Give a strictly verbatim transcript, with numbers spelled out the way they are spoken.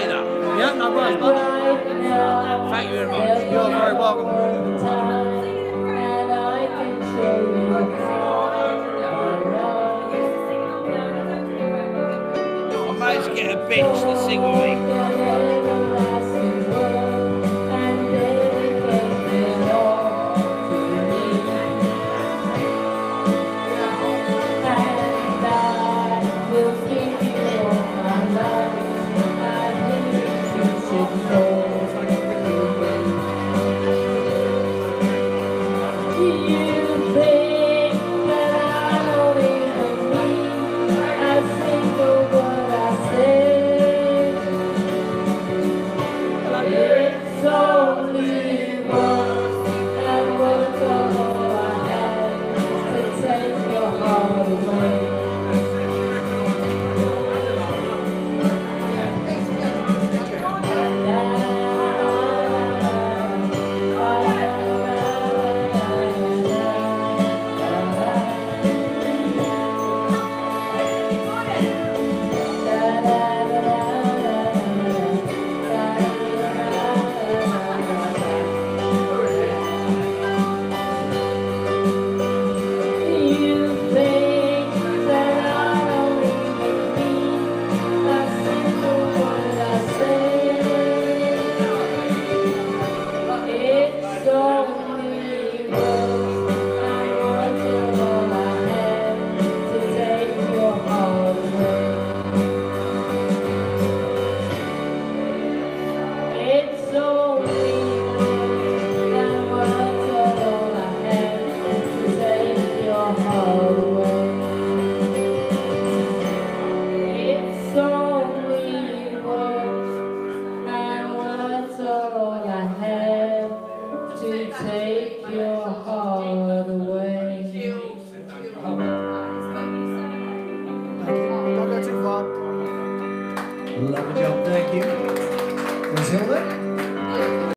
Hilda. Yeah, no problem. Thank you very much. You're very welcome. I might as well get a bitch to sing with me. Love the job, thank you. Miz Hilda?